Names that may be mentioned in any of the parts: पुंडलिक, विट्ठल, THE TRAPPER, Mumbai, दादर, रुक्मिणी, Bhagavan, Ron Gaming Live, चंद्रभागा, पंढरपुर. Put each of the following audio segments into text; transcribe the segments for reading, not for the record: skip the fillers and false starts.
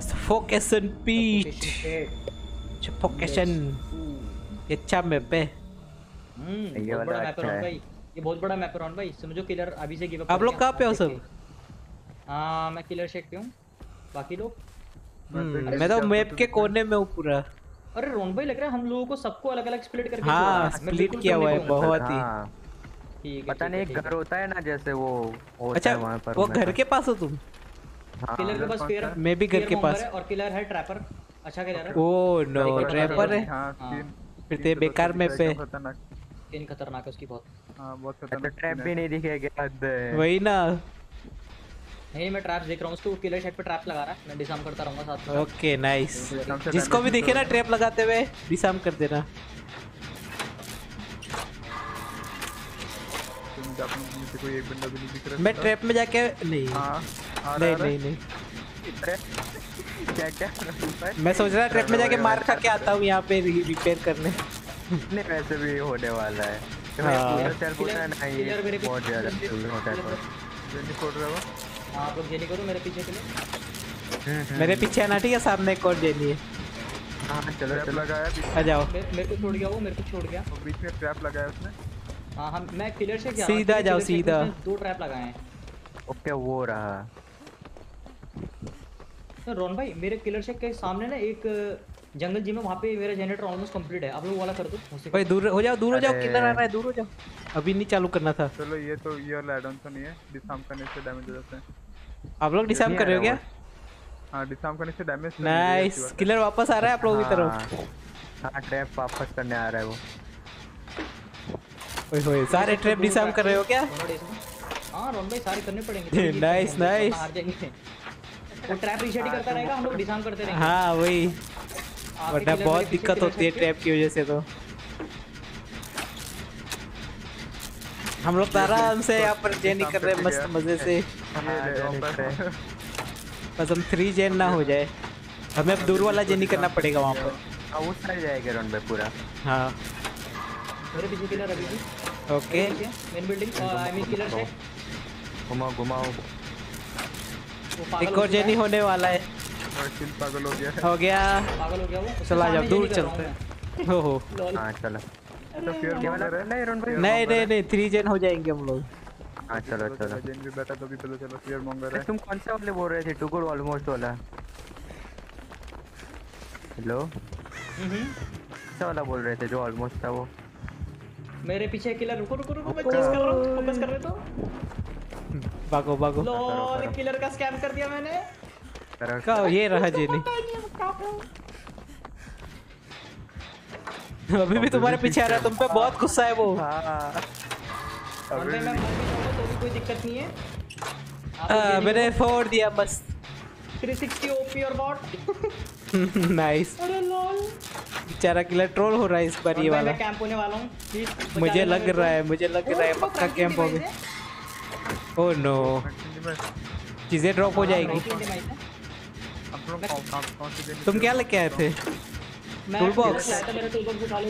Focus, focus and beat. Focusation. ये अच्छा map है। ये बहुत बड़ा मैप है रॉन भाई। ये बहुत बड़ा मैप है रॉन भाई। समझो किलर अभी से गिव अप। आप लोग कहाँ पे हो सब? हाँ मैं किलर शेक पे हूँ। बाकी लोग? मैं तो मैप के कोने में हूँ पूरा। अरे रोन भाई लग रहा है हम लोगों को सबको अलग-अलग स्प्लिट करके स्प्लिट किया हुआ है बहुत ही। पता नहीं एक घर होता है ना जैसे वो होता है वहाँ पर। वो घर के पास हो तुम? किलर के पास फेयर मैं भी घर के पास और किलर है ट्रैपर। अच्छा किलर है। ओह नो ट्रैपर है। फिर तेरे बेकार में पे तीन खतरनाक है उसकी बहुत खतरनाक। ट्रैप भी नहीं दिखेगा वही ना। नहीं मैं ट्रैप्स देख रहा हूँ उसको। किलर शेड पे ट्रैप्स लगा रहा है। मैं डिसआर्म करता रहूँगा साथ में। Okay nice. जिसको भी देखे ना ट्रैप लगाते हुए डिसआर्म कर देना। कोई एक बंदा भी नहीं दिख रहा। मैं ट्रैप में जाके नहीं नहीं क्या क्या मैं सोच रहा ट्रैप में जाके मार खा के आता हूँ यहाँ पे रिपेयर करने। नहीं वैसे भी होने वाला है। बहुत ज़्यादा होता है। आप लोग जेनी करो मेरे पीछे चलो। मेरे पीछे आना ठीक है। सामने एक और जेनी है। हाँ चलो चलो आ जाओ। मेरे को छोड़ गया वो। मेरे को छोड़ गया वो। बीच में ट्रैप लगाया उसने। हाँ हम मैं किलर से क्या सीधा जाओ सीधा। दो ट्रैप लगाए हैं। ओके वो रहा रोन भाई। मेरे किलर से के सामने ना एक जंगल जिम है। वहाँ पे मेरा जनरेटर ऑलमोस्ट कंप्लीट है। आप लोग वाला कर दो भाई। दूर हो जाओ दूर हो जाओ। किलर आ रहा है दूर हो जाओ। अभी नहीं चालू करना था। चलो ये तो ये लैडन तो नहीं है। डिसआर्म करने से डैमेज हो जाता है। आप लोग डिसआर्म कर रहे हो क्या? हां डिसआर्म करने से डैमेज। नाइस किलर वापस आ रहा है आप लोगों की तरफ। हां ट्रैप वापस करने आ रहा है वो। ओए होए सारे ट्रैप डिसआर्म कर रहे हो क्या? हां रोन भाई सारे करने पड़ेंगे। नाइस नाइस हार जाएंगे। वो ट्रैप रीसेट ही करता रहेगा हम लोग डिसआर्म करते रहेंगे। हां वही वरना बहुत दिक्कत होती है ट्रैप की वजह से। तो हम लोग आराम से यहाँ पर जेनी कर रहे हैं मस्त मजे से। बस हम 3 जेन ना हो जाए। हमें अब दूर वाला जेनी करना पड़ेगा। वहाँ पर उस साइड जाएगा रन पे पूरा। हाँ मेरे पीछे किलर अभी भी। Okay main building I mean killer से घुमाओ घुमाओ। एक और जेनी होने वाला है। पागल हो गया वो। चला जाओ दूर चलते हैं। हो चला तो नहीं 3 जेन हो जाएंगे हम लोग। हां चलो चलो जेन भी बैठा तो भी चलो चलो। फियर मॉन्गर है। तुम कौन से वाले बोल रहे थे? टू गुड ऑलमोस्ट वाला। हेलो वाला बोल रहे थे जो ऑलमोस्ट था वो। मेरे पीछे किलर रुको रुको रुको मैं चेस कर रहा हूं। फोकस कर रहे तो भागो भागो। लॉल किलर का स्कैम कर दिया मैंने। का ये रहा जेनी। अभी भी तुम्हारे पीछे आ रहा है। तुम पे बहुत गुस्सा है वो। अभी मैं तो भी कोई दिक्कत नहीं है। मैंने फोड़ दिया बस। 360 ओपी और बॉट। नाइस। अरे लॉल बेचारा किलर ट्रोल हो रहा है इस बार। ये वाला मैं कैंप होने वाला हूं। मुझे लग रहा है पक्का कैंप होगा। ओह नो चीजें ड्रॉप हो जाएगी। तुम क्या लेके आए थे? Tool box.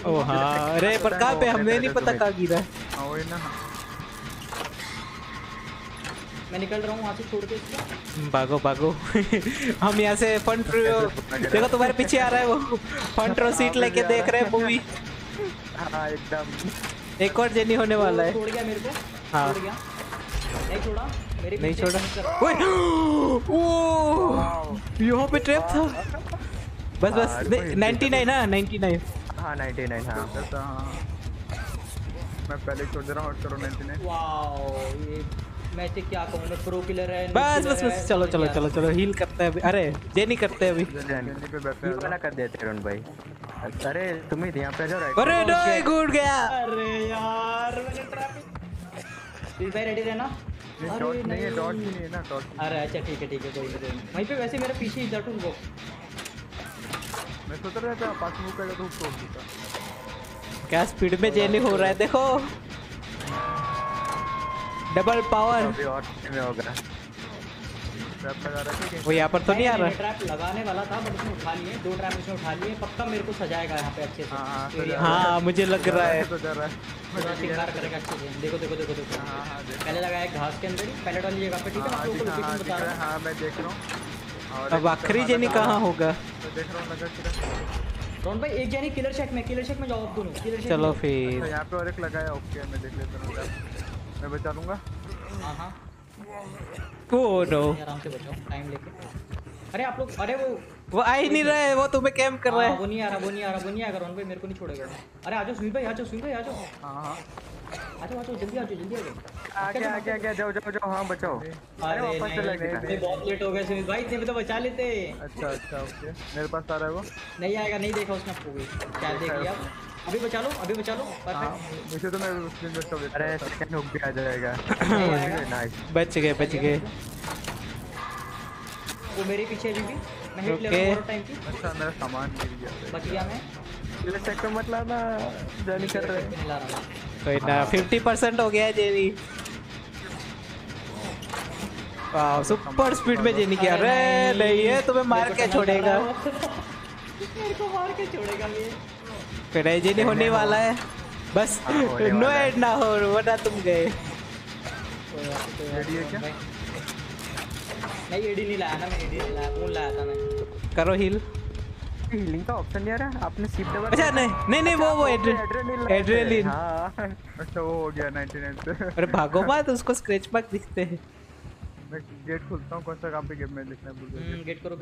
ओ हाँ अरे पर कहाँ पे हमने नहीं पता कहाँ गिरा। मैं निकल रहा हूँ वहाँ से छोड़ के इसको। भागो भागो। हम यहाँ से फंट देखो तुम्हारे पीछे आ रहा है वो। फंट रो सीट लेके देख रहे हैं मूवी। हाँ एकदम। एक और जेनी होने वाला है। छोड़ गया मेरे को। हाँ नहीं छोड़ा मेरे नहीं छोड़ा। यहाँ पे ट्रैप था बस बस। 99 ना 99। हाँ 99 हाँ मैं पहले छोड़ दे रहा हूँ। करो 99। वाओ ये मैं से क्या कहूँ मैं प्रो किलर है। बस बस बस चलो चलो चलो चलो हील करते हैं अभी। अरे जेनी करते हैं अभी। जेनी पे बैठे हैं वाला कर देते हैं रन भाई। अरे तुम ही यहाँ पे जाओ राइट। अरे नो गुड गया। अरे यार मैंने ट्रैप। इस बार रेडी रहना। डॉट नहीं है ना डॉट। अरे अच्छा ठीक है कोई नहीं वहीं पे। वैसे मेरा पीछे इधर टू गो। मैं सोच रहा था पास मूव करेगा तो उसको होगा। क्या स्पीड में जेनी हो रहा है देखो। Double power. अभी और में होगा। ट्रैप लगा रहा है वो यहां पर तो नहीं आ रहा। ट्रैप लगाने वाला था बट उसने उठा लिए। दो ट्रैप उसने उठा लिए। पक्का मेरे को सजाएगा यहां पे अच्छे से। हां मुझे लग रहा है तो कर रहा है। मैं शिकार करेगा अच्छे से। देखो देखो देखो देखो। हां पहले लगाया घास के अंदर ही। पहले वाली जगह पे ठीक है ना। हां मैं देख रहा हूं। अब आखिरी जेनी कहाँ होगा? रोन भाई एक जेनी किलर शेक में जाओ आप दोनों। चलो फिर यहाँ पे और एक लगाया। ओके मैं देख लेता हूँ, मैं बचा लूँगा। हाँ आराम से बचाओ टाइम लेके। अरे आप लोग, अरे वो आ ही नहीं रहा है, वो तुम्हें कैंप कर रहा है। वो नहीं आ रहा रोन भाई, मेरे को नहीं छोड़ेगा। अरे आ जाओ सुनील भाई, आ जाओ। हां आ जाओ जल्दी आ जाओ। आ गया जाओ। हां बचाओ। अरे वापस चला गया, ये बहुत लेट हो गया सुनील भाई, थे तो बचा लेते। अच्छा ओके, मेरे पास आ रहा है वो। नहीं आएगा, नहीं देखा उसने आपको भी क्या देख लिया। अभी बचा लो परफेक्ट। मुझे तो मैं स्क्रीन बचा लेता। अरे सेकंड हो गया, आ जाएगा। नाइस बच गए। वो मेरे पीछे अभी भी, मैं हिट ले रहा हूं टाइम की। अच्छा मेरा सामान गिर गया, बच गया मैं। ये सेक्टर मत लाना, जानी कर रहा है कोई ना। 50% हो गया जेनी। वाओ सुपर स्पीड में जेनी क्या। अरे नहीं ये तुम्हें मार के छोड़ेगा, मेरे को मार के छोड़ेगा ये। फिर जेनी होने वाला है, बस नो एड ना हो वरना तुम गए। रेडी है क्या? नहीं एडी नहीं लाया ना, मैं एडी नहीं लाया, फोन लाया था मैं। करो हील, हीलिंग का ऑप्शन नहीं आ रहा आपने सीप डबल। अच्छा नहीं वो एड्रेनालिन। हां अच्छा वो हो गया 99। अरे भागो मत, उसको स्क्रैच मार्क दिखते हैं। मैं गेट खोलता हूं, कौन सा काम पे गेम में लिखना है। गेट करो।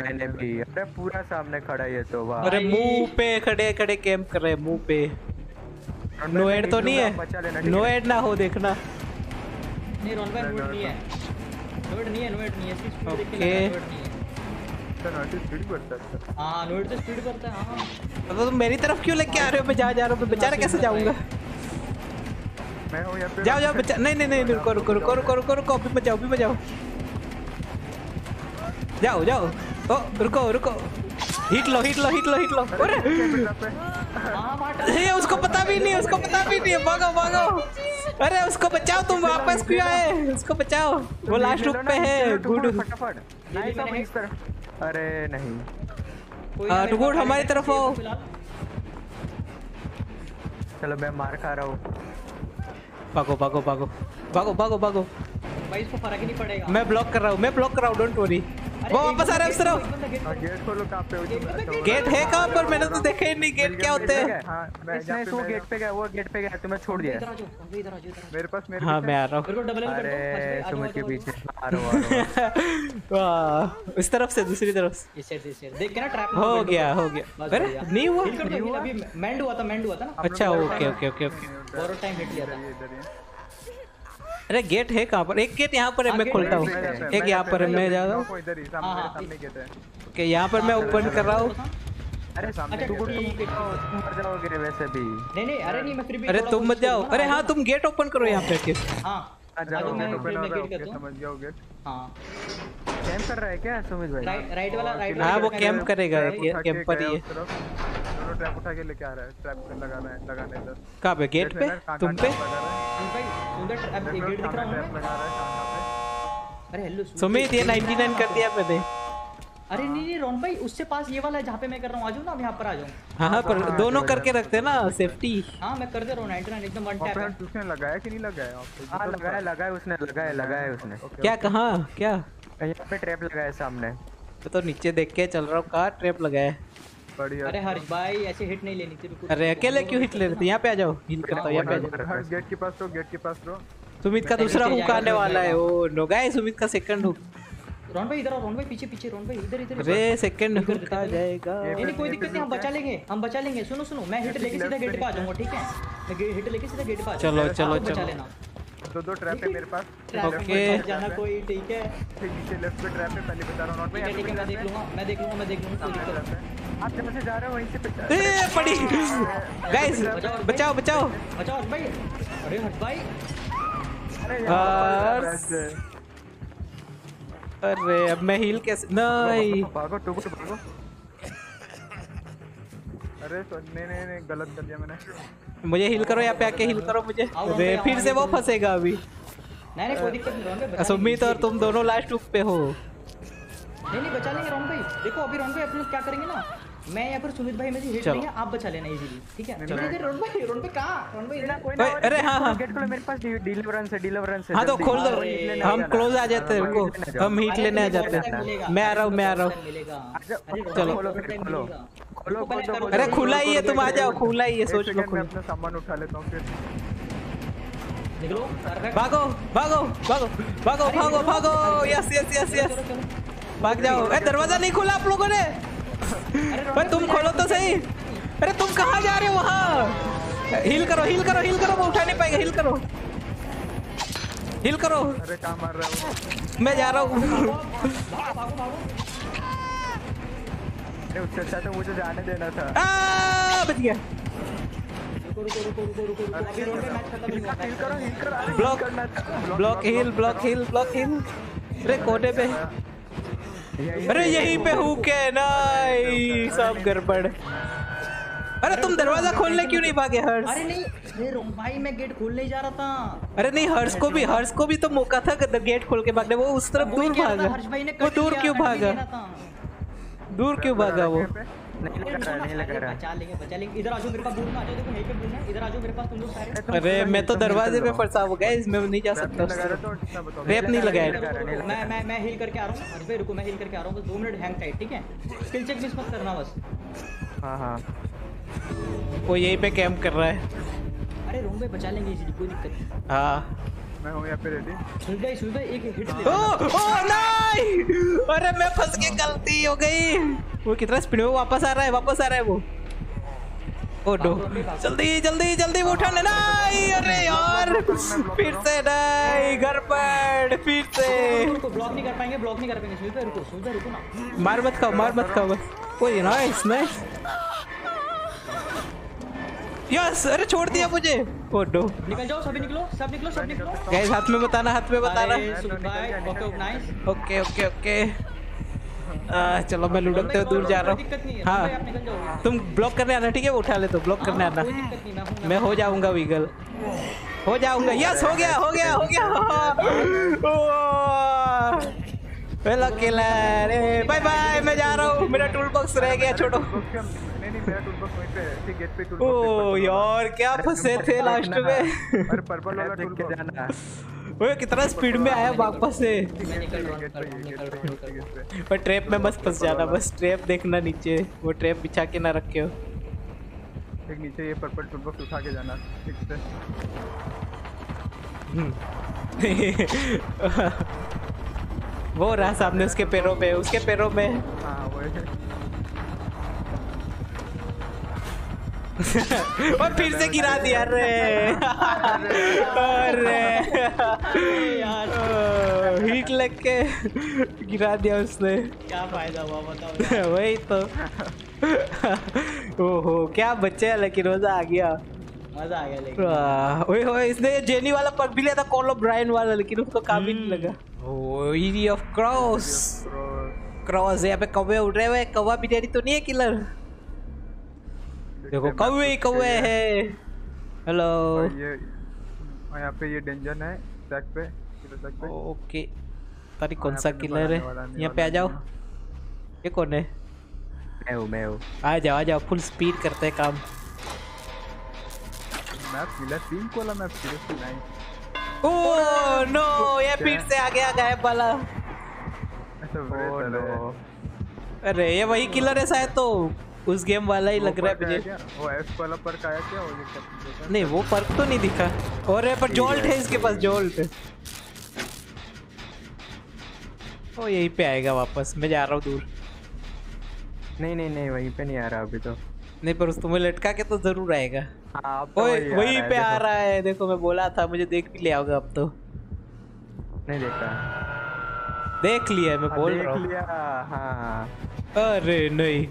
मैंने भी अरे पूरा सामने खड़ा है तो वाह। अरे मुंह पे खड़े कैंप कर रहे हैं, मुंह पे। नो एड तो नहीं है, नो एड ना हो देखना। नहीं रोन भाई मूड नहीं है, नोएड नहीं है। स्पीड देखिए नोएड नहीं है। तो नोएड स्पीड करता है। हां नोएड तो स्पीड करता है। हां तो तुम मेरी तरफ क्यों लेके आ रहे हो? मैं जा रहा हूं बेचारा कैसे जाऊंगा मैं। हो यहां पे जाओ बच्चा। नहीं रुको। अभी मत जाओ। जाओ। ओ रुको। हिट लो। अरे हां मार। ये उसको पता भी नहीं है। भागो। अरे उसको बचाओ, तुम वापस क्यों आए? उसको बचाओ, वो लास्ट रूप पे है। गुड फटाफट। अरे नहीं हां गुड हमारी तरफ आओ। चलो मैं मार खा रहा हूं। भागो। भाई इसको फर्क ही नहीं पड़ेगा। मैं ब्लॉक कर रहा हूं। डोंट वरी, वो वापस आ रहा है उस तरफ। गेट खोलो, कहां पे हो? गेट है कहां पर? मैंने तो देखा ही नहीं गेट क्या होते हैं। हां मैं इसने वो गेट पे गया, तो मैं छोड़ दिया। इधर आ जाओ। मेरे पास। हां मैं आ रहा हूं, मेरे को डबल कर दो। अरे समझ के पीछे आ रहा। वाह इस तरफ से, दूसरी तरफ से। इस साइड देख के ना, ट्रैप हो गया। अरे नहीं हुआ, अभी मेंड हुआ था ना। अच्छा ओके। और टाइम हिट लिया था इधर। अरे गेट है कहाँ पर? एक गेट यहाँ पर है, मैं खोलता हूँ। एक यहाँ पर है, मैं जा रहा हूँ। इधर ही सामने गेट है। ओके यहाँ पर मैं ओपन कर रहा हूँ। अरे सामने तुम मर जाओगे वैसे भी। नहीं अरे नहीं मैं फिर भी। अरे तुम मत जाओ। अरे हाँ तुम गेट ओपन करो यहाँ पे। हां आ जाओ, मैं गेट करता हूं। समझ गया गेट। हां कैंप कर रहा है क्या सुमित भाई? राइट वाला। हां वो कैंप करेगा, ये कैंपर ही है। चलो ट्रैप उठा के लेके आ रहा है। ट्रैप लगाना है इधर। कहां पे? गेट पे तुम पे भाई उधर ट्रैप के गेट दिख रहा है। अरे हेलो सुमित, ये 99 कर दिया मैंने। अरे नहीं रोन भाई उससे पास ये वाला है जहाँ पे मैं कर रहा हूँ। आ जाओ ना, अब यहाँ पर आ जाओ। हाँ पर दोनों करके रखते हैं ना सेफ्टी। हाँ मैं कर दे रहा हूँ 99 एकदम वन टैप। उसने लगाया कि नहीं लगाया? हाँ लगाया उसने। क्या कहा? क्या यहाँ पे ट्रैप लगाया सामने? तो नीचे देख के चल रहा हूँ, कहाँ ट्रैप लगाया। अरे हर्ष भाई ऐसे हिट नहीं लेनी थी। अरे अकेले क्यों हिट ले रहे थे? यहाँ पे आ जाओ, हिल करता हूँ यहाँ पे। हर्ष गेट के पास रहो। सुमित का दूसरा हुक आने वाला है। ओ नो गाइस सुमित का सेकंड हुक। रोन भाई पीछे। रोन भाई इधर। अरे सेकंड हुक का जाएगा। नहीं कोई दिक्कत नहीं, हम बचा लेंगे। सुनो मैं हिट लेके सीधा गेट पे आ जाऊंगा, ठीक है? मैं हिट लेके सीधा गेट पे आ जाऊंगा। चलो बचा लेना। दो ट्रैप है मेरे पास। ओके जाना कोई, ठीक है? नीचे लेफ्ट पे ट्रैप है, पहले बता रहा हूं। रोन भाई ठीक है, मैं देख लूंगा। कोई दिक्कत नहीं, आप जहां से जा रहे हो वहीं से। ए पड़ी गाइस, बचाओ भाई। अरे हट भाई। अरे यार अरे अब मैं हील कैसे? नहीं भागो। अरे नहीं गलत कर दिया मैंने। मुझे हील करो, यहाँ पे आके हील करो मुझे। अरे फिर से वो फंसेगा अभी। नहीं कोई दिक्कत नहीं, सुमित और तुम दोनों लास्ट हुक पे हो। नहीं बचा लेंगे रोन भाई। देखो अभी रोन भाई अपने क्या करेंगे ना, मैं या फिर सुमित भाई में से हिट नहीं है, आप बचा लेना इजीली, ठीक है। चलो इधर रोन भाई, रोन पे कहां, रोन भाई इधर कोई ना। अरे हां हां गेट खोलो, मेरे पास डिलीवरेंस है, डिलीवरेंस है। हां तो खोल दो, हम क्लोज आ जाते हैं, रुको हम हिट लेने आ जाते हैं। मैं आ रहा हूं, मैं आ रहा हूं। चलो खोलो खोलो खोलो। अरे खुला ही है, तुम आ जाओ, खुला ही है। सोच लो, मैं अपना सामान उठा लेता हूं, फिर निकलो। भागो भागो भागो भागो भागो भागो। यस यस यस यस, भाग जाओ। अरे दरवाजा नहीं खोला आप लोगों ने। अरे तुम खोलो तो सही। अरे तुम कहाँ जा रहे हो? वहाँ हिल करो हिल करो हिल करो, वो उठा नहीं पाएगा। हिल करो हिल करो। अरे कहाँ मार रहे हो? मैं जा रहा हूँ। अरे उससे अच्छा तो मुझे जाने देना था। बच गया। Block block hill block hill block hill. अरे कोटे पे। अरे यहीं पे हुक है ना, सब गड़बड़। अरे तुम दरवाजा खोलने क्यों नहीं भागे हर्ष? अरे नहीं भाई, मैं गेट खोलने जा रहा था। अरे नहीं, हर्ष को भी तो मौका था गेट खोल के भागने। वो उस तरफ दूर भागा, वो दूर क्यों भागा? दूर क्यों भागा वो? अरे मैं तो दरवाजे पे फंसा हुआ, गाइस मैं नहीं जा सकता। रैप नहीं लगाया। मैं हिल करके आ रहा हूं। अरे रुको, मैं हिल करके आ रहा हूं, बस 2 मिनट हैंग टाइट, ठीक है? स्किल चेक मिस मत करना बस। हां वो यहीं पे कैंप कर रहा है। अरे रूम में बचा लेंगे इजीली, कोई दिक्कत नहीं। हां मैं हूं यहां पे रेडी। सुन गए एक हिट ले। ओ नहीं, अरे मैं फंस गया, गलती हो गई। वो कितना स्पीड में वापस आ रहा है वो। ओ डो, जल्दी जल्दी जल्दी वो उठाने। नहीं अरे यार, फिर से नहीं, गड़बड़ फिर से। इसको ब्लॉक नहीं कर पाएंगे। सुन दे रुको ना, मार मत खाओ बस। ओए नाइस। यस, अरे छोड़ दिया मुझे। ओ डो, निकल जाओ, सभी निकलो। गाइस हाथ में बताना। Okay okay okay. चलो मैं लुढ़कते हुए दूर जा रहा हूँ। हाँ तुम ब्लॉक करने आना, ठीक है? वो उठा ले तो ब्लॉक करने आना, मैं हो जाऊंगा वीगल, हो जाऊंगा। यस, हो गया। बाय बाय, मैं जा रहा हूँ, मेरा टूल बॉक्स रह गया, छोड़ो। नहीं मेरा टूल बॉक्स वहीं पे है, गेट पे टूल बॉक्स। ओ यार क्या फंसे थे लास्ट में। और पर्पल वाला टूल बॉक्स जाना। ओए कितना स्पीड में आया वापस से। पर ट्रैप में मत फंस जाना, बस ट्रैप देखना नीचे, वो ट्रैप बिछा के ना रखे हो। एक नीचे ये पर्पल टूल बॉक्स उठा के जाना ठीक से। वो रहा सामने, उसके पैरों में। हाँ वो और फिर से गिरा दिया। अरे यार हीट लग के गिरा दिया उसने। क्या फायदा हुआ बताओ? वही तो। ओहो क्या बच्चे है, लेकिन रोजा आ गया, मजा आ गया। लेकिन ओए इसने जेनी वाला पग भी लिया था, कॉल ऑफ ब्रायन वाला, लेकिन उसको काम ही नहीं लगा। Area of cross यहाँ पे कौवे उड़ रहे हुए। कौवा बिचारी तो नहीं है किलर? देखो कौवे है। हेलो, यहाँ पे ये डेंजर है ट्रैक पे। ओके तारी कौन सा किलर है? यहाँ पे आ जाओ। ये कौन है? मैं हूँ। आ जाओ फुल स्पीड करते हैं काम। मैप मिला, टीम कोला मैप सीरियसली नहीं। ओह नो, ये फिर से आ गया गायब वाला। अरे ये वही किलर है शायद, तो उस गेम वाला ही लग रहा है मुझे। वो एफ वाला पर्क आया क्या? वो दिखा नहीं, वो पर्क तो नहीं दिखा। और ये पर जोल्ट है, इसके पास जोल्ट है। ओ यहीं पे आएगा वापस, मैं जा रहा हूँ दूर। नहीं वहीं पे नहीं आ रहा अभी तो। नहीं पर उस तुम्हें लटका के तो जरूर आएगा। हाँ तो वही पे आ रहा है। देखो मैं बोला था, मुझे देख भी लिया होगा। अब तो नहीं देखा, देख लिया मैं बोल रहा हूँ। हाँ। अरे नहीं,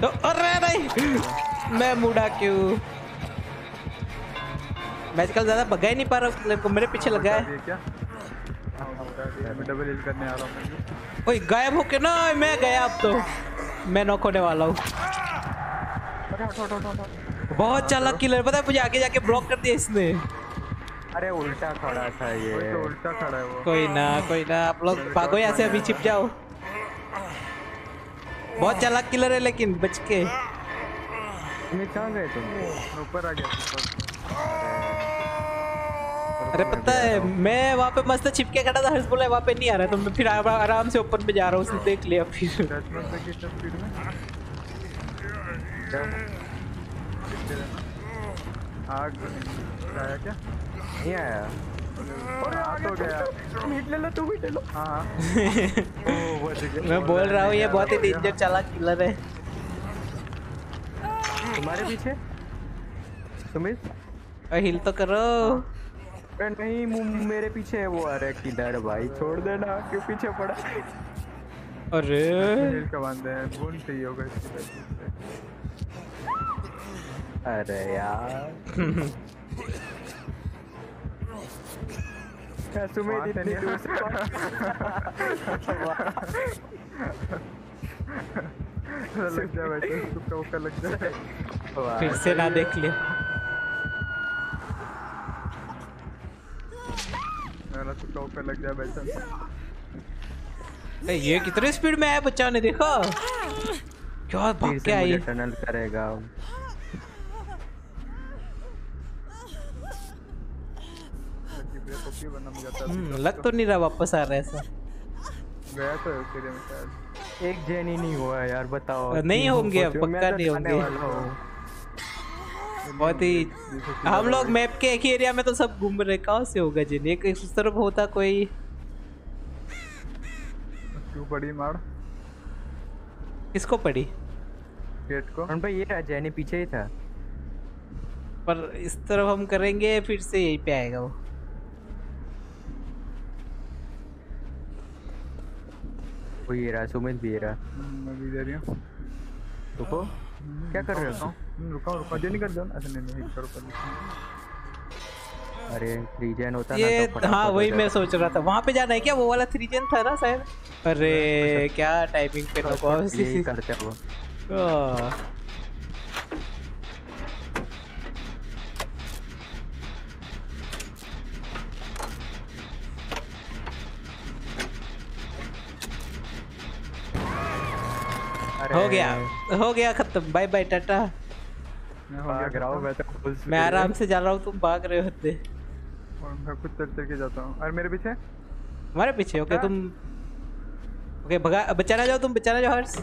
तो अरे नहीं मैं मुड़ा क्यों? मैं आजकल ज्यादा भगा ही नहीं पा रहा हूँ, मेरे पीछे लगा है। मैं डबल हिल करने आ रहा हूँ। ओए गायब हो के ना, मैं गया। अब तो मैं नॉक होने वाला हूँ। बहुत चालाक किलर, पता है मुझे आगे जाके ब्लॉक कर दिया इसने। अरे उल्टा खड़ा था ये, तो उल्टा खड़ा है वो। कोई ना आप लोग भागो यहाँ से, अभी छिप जाओ। बहुत चालाक किलर है लेकिन बच के। कहाँ गए तुम? ऊपर आ गया। अरे पता है मैं वहाँ पे मस्त छिप के खड़ा था, हर्ष बोला वहाँ पे नहीं आ रहा तो मैं फिर आराम से ऊपर पे जा रहा हूँ, उसने देख लिया फिर। आग आया क्या? नहीं आया। अरे आ तो गया। मीट ले लो तू, मीट ले लो। हाँ मैं बोल रहा हूँ ये बहुत ही डेंजर चालाक किलर है। तुम्हारे पीछे सुमित हिल तो करो। अरे नहीं मेरे पीछे है वो। अरे किलर भाई छोड़ देना, क्यों पीछे पड़ा? अरे हिल का बांधे हैं, भूल से ही होगा इसकी। अरे यार सुमित इतनी दूर से लग जाए वैसे, तुक्का लग जाए फिर से ना देख लिया। तुक्का लग जाए वैसे। ये कितने स्पीड में आया बच्चा ने, देखा क्या भाग के आई। टनल करेगा लग तो नहीं रहा वापस आ रहा है सर। गया तो तेरे में शायद एक जैन ही नहीं हुआ यार, बताओ। नहीं होंगे अब पक्का, नहीं होंगे। बहुत ही हम लोग मैप के एक ही एरिया में तो सब घूम रहे, कहाँ से होगा जैन? एक उस तरफ होता कोई। क्यों पड़ी मार? किसको पड़ी? गेट को। उन पर ये जैन पीछे ही था, पर इस तरफ हम करेंगे फिर से यहीं पे आएगा वो। वही रहा सुमित भी रहा। मैं भी दे रही हूं। रुको क्या कर रहे हो? रुको जल्दी कर दो। अच्छा नहीं एक करो। अरे 3 जन होता ना तो। हां वही मैं सोच रहा था, वहां पे जाना है क्या? वो वाला 3 जन था ना शायद। अरे क्या टाइमिंग पे तो बॉस ही करते हो। हो गया खत्म, बाय बाय टाटा। मैं आराम से जा रहा हूँ, तुम भाग रहे होते। मैं खुद चल के जाता हूँ। और मेरे पीछे, हमारे पीछे। ओके तुम ओके भगा, बचाना जाओ, तुम बचाना जाओ हर्ष।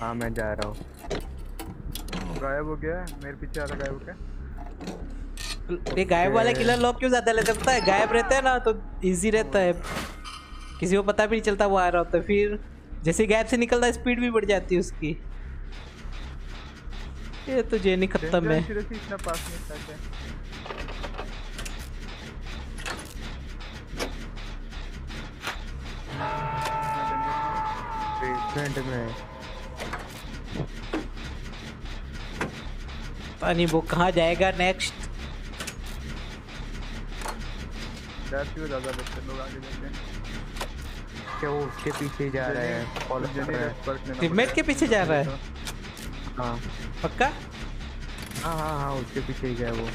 हाँ मैं जा रहा हूँ। गायब हो गया, मेरे पीछे आ रहा। गायब हो गया। ये गायब वाले किलर लोग क्यों ज्यादा लेते पता है? गायब रहते है ना तो ईजी रहता है, किसी को पता भी नहीं चलता वो आ रहा होता है। फिर जैसे गैप से निकलता है स्पीड भी बढ़ जाती है उसकी। ये तो जेनी खत्म है। इतना पास में पता नहीं वो कहाँ जाएगा नेक्स्ट। ज़्यादा बच्चे लोग आगे जाते हैं क्या? वो उसके पीछे जा रहा है, फॉलो कर रहा है, टीममेट के पीछे जा रहा है। हाँ पक्का? हाँ उसके पीछे ही गया वो।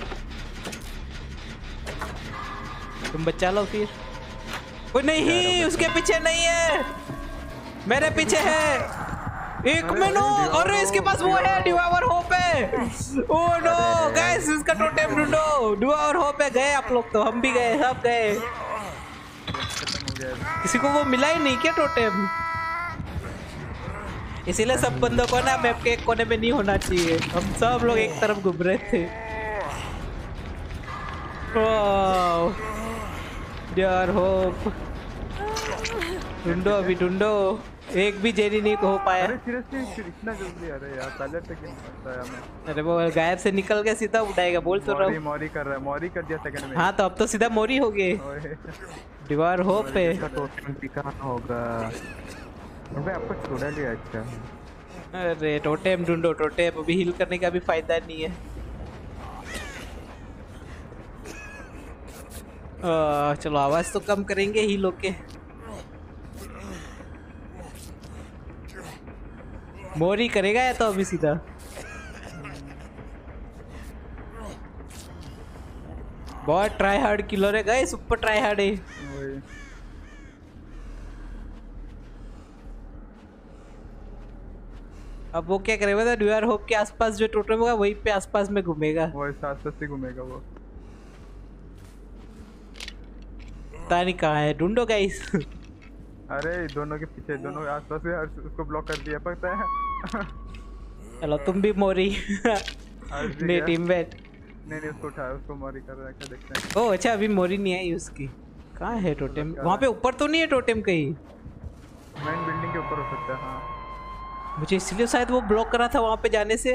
तुम बचा लो फिर। वो नहीं उसके पीछे नहीं है, मेरे पीछे है। एक मिनट, अरे इसके पास वो है डिवावर होप है। ओह नो गाइस, उसका टोटेम ढूंढो। डिवावर होप है, गए आप लोग तो, हम भी गए, सब गए। किसी को वो मिला ही नहीं क्या टोटेम? इसीलिए सब बंदों को ना मैप के एक कोने में नहीं होना चाहिए। हम सब लोग एक तरफ घूम रहे थे। यार होप ढूंढो, अभी ढूंढो। एक भी जेनी नहीं हो पाया। इतना जल्दी आ रहा है यार, पहले तक नहीं पता हमें। अरे वो गायब से निकल के सीधा उठाएगा, बोल तो रहा हूं। मोरी कर रहा है, मोरी कर दिया सेकंड में। हाँ तो अब तो सीधा मोरी हो गए। दीवार हो पे होगा, आपको छोड़ा लिया। अच्छा अरे टोटेम ढूंढो, टोटेम। अभी हील करने का भी फायदा नहीं है। चलो आवाज तो कम करेंगे हील होके। मोरी करेगा या तो अभी सीधा। बहुत ट्राई हार्ड किलर है गाइस, सुपर ट्राई हार्ड है। अब वो क्या करेगा, ड्यूअर होप के आसपास जो टोटम होगा वहीं पे आसपास में घूमेगा, वो आसपास से घूमेगा। वो पता नहीं कहाँ है, ढूंढो गाइस। अरे दोनों के पीछे, दोनों आसपास से उसको ब्लॉक कर दिया पता है। चलो तुम भी मोरी मेरी टीममेट। नहीं उसको उठा, उसको मोरी कर रहा है, देखते हैं। ओह अच्छा अभी मोरी नहीं आई उसकी। कहाँ है टोटेम? वहाँ पे ऊपर तो नहीं है टोटेम कहीं? मेन बिल्डिंग के ऊपर हो सकता है। हाँ मुझे इसलिए शायद वो ब्लॉक करा था वहाँ पे जाने से।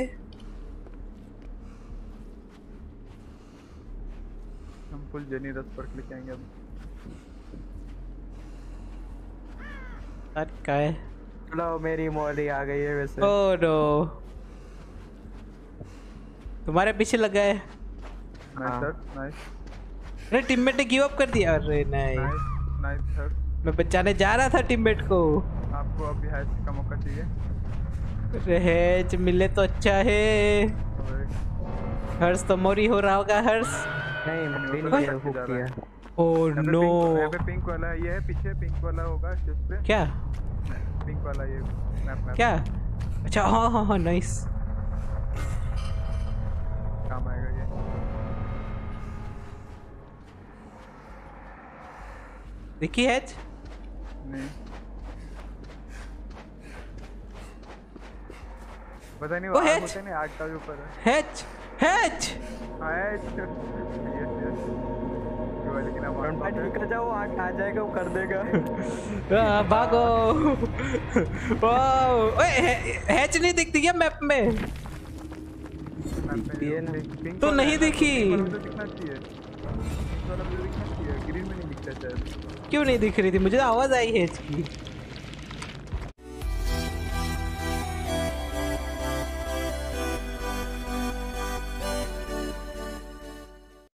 हम फुल जेनी रस पर क्लिक आएंगे अब। क्या है? लो मेरी मोरी आ गई है वैसे। ओह नो तुम्हारे पीछे लगा है। अरे टीममेट ने गिव अप कर दिया। अरे नाइस, मैं बचाने जा रहा था टीममेट को। आपको अभी हैच का मौका चाहिए। हैच मिले तो अच्छा है। हर्ष तो मोरी हो रहा होगा। हर्ष नहीं। ओह नो पिंक वाला ये है पीछे, पिंक वाला होगा पे। क्या पिंक वाला ये मैप क्या? अच्छा हाँ हाँ हाँ नाइस, काम आएगा ये। देखी हैच नहीं, पता नहीं वो हैच होते नहीं, आग का ऊपर है हैच। हैच हैच लेकिन निकल जाओ, आ जाएगा वो कर देगा। भागो। ओए हैच नहीं दिखती क्या मैप में? तो नहीं दिखी क्यों? नहीं दिख रही थी मुझे, आवाज आई हैच की।